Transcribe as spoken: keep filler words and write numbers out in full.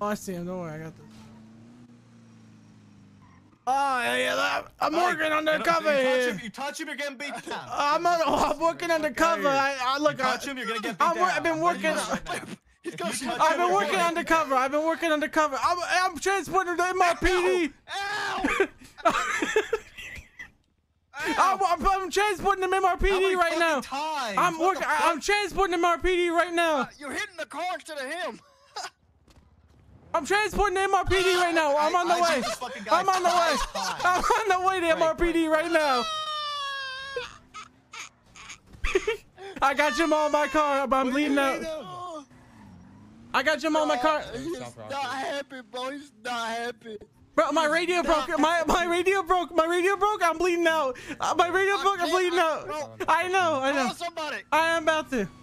Oh, I see him. Don't worry, I got this. Oh, yeah, I'm working undercover here. If you touch him, you're getting beat down. I'm, on, oh, I'm working undercover. I, I look. You touch I, him, you're gonna get beat down. I've been working. I've been working undercover. I've been working undercover. I'm, I'm transporting to M R P D. Ow! Ow. I'm, I'm, I'm transporting him M R P D right now. Times? I'm working. I'm transporting him M R P D right now. Uh, you're hitting the car instead of him. I'm transporting to M R P D right now. I'm on the I, I way. I'm on the way. I'm on the way to M R P D right now. I got Jamal in my car, but I'm what bleeding out. I got Jamal in my car. He's not happy, bro. He's not happy. Bro, my radio broke. My my radio broke. My radio broke. I'm bleeding out. Uh, my radio broke. I'm bleeding out. I know. I know. I am about to.